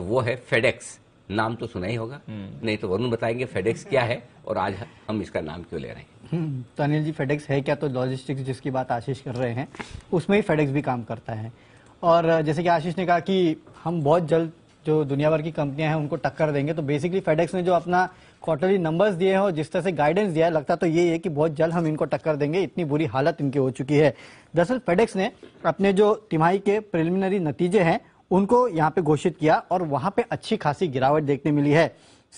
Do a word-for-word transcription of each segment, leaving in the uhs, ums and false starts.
वो है फेडेक्स। नाम तो सुना ही होगा, नहीं तो वरुण बताएंगे फेडेक्स क्या है और आज हम इसका नाम क्यों ले रहे हैं। तो अनिल जी, फेडेक्स है क्या? तो लॉजिस्टिक्स जिसकी बात आशीष कर रहे हैं उसमें ही फेडेक्स भी काम करता है। और जैसे कि आशीष ने कहा कि हम बहुत जल्द जो दुनिया भर की कंपनियां हैं उनको टक्कर देंगे, तो बेसिकली फेडेक्स ने जो अपना क्वार्टरली नंबर्स दिए हैं और जिस तरह से गाइडेंस दिया है, लगता तो ये है कि बहुत जल्द हम इनको टक्कर देंगे, इतनी बुरी हालत इनकी हो चुकी है। दरअसल फेडेक्स ने अपने जो तिमाही के प्रिलिमिनरी नतीजे हैं उनको यहाँ पे घोषित किया और वहाँ पे अच्छी खासी गिरावट देखने मिली है।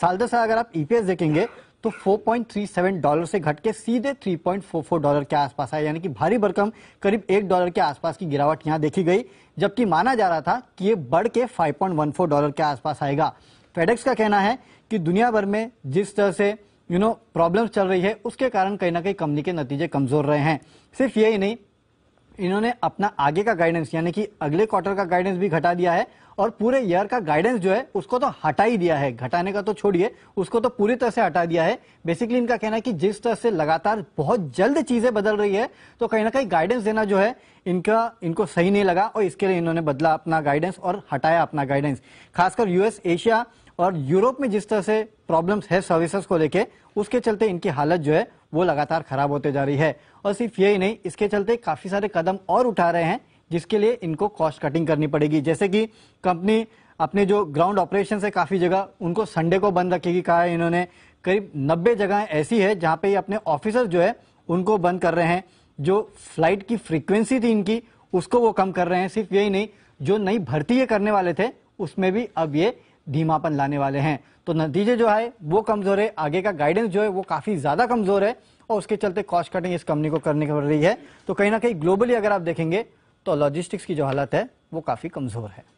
साल दर साल अगर आप ईपीएस देखेंगे तो चार पॉइंट तीन सात डॉलर से घट के सीधे तीन पॉइंट चार चार डॉलर के आसपास आया, यानी कि भारी भरकम करीब एक डॉलर के आसपास की गिरावट यहाँ देखी गई, जबकि माना जा रहा था कि ये बढ़ के पाँच पॉइंट एक चार डॉलर के आसपास आएगा। फेडेक्स का कहना है कि दुनिया भर में जिस तरह से यू नो प्रॉब्लम चल रही है उसके कारण कहीं ना कहीं कंपनी के नतीजे कमजोर रहे हैं। सिर्फ यही नहीं, इन्होंने अपना आगे का गाइडेंस यानी कि अगले क्वार्टर का गाइडेंस भी घटा दिया है और पूरे ईयर का गाइडेंस जो है उसको तो हटा ही दिया है, घटाने का तो छोड़िए, उसको तो पूरी तरह से हटा दिया है। बेसिकली इनका कहना है कि जिस तरह से लगातार बहुत जल्द चीजें बदल रही है तो कहीं ना कहीं गाइडेंस देना जो है इनका इनको सही नहीं लगा और इसके लिए इन्होंने बदला अपना गाइडेंस और हटाया अपना गाइडेंस। खासकर यूएस, एशिया और यूरोप में जिस तरह से प्रॉब्लम्स है सर्विसेज को लेके, उसके चलते इनकी हालत जो है वो लगातार खराब होते जा रही है। और सिर्फ यही नहीं, इसके चलते काफी सारे कदम और उठा रहे हैं जिसके लिए इनको कॉस्ट कटिंग करनी पड़ेगी। जैसे कि कंपनी अपने जो ग्राउंड ऑपरेशन है काफी जगह उनको संडे को बंद रखेगी, कहा है इन्होंने। करीब नब्बे जगह ऐसी है जहाँ पे अपने ऑफिसर जो है उनको बंद कर रहे हैं, जो फ्लाइट की फ्रिक्वेंसी थी इनकी उसको वो कम कर रहे हैं। सिर्फ यही नहीं, जो नई भर्ती ये करने वाले थे उसमें भी अब ये धीमापन लाने वाले हैं। तो नतीजे जो है वो कमजोर है, आगे का गाइडेंस जो है वो काफी ज्यादा कमजोर है और उसके चलते कॉस्ट कटिंग इस कंपनी को करनी पड़ रही है। तो कहीं ना कहीं ग्लोबली अगर आप देखेंगे तो लॉजिस्टिक्स की जो हालत है वो काफी कमजोर है।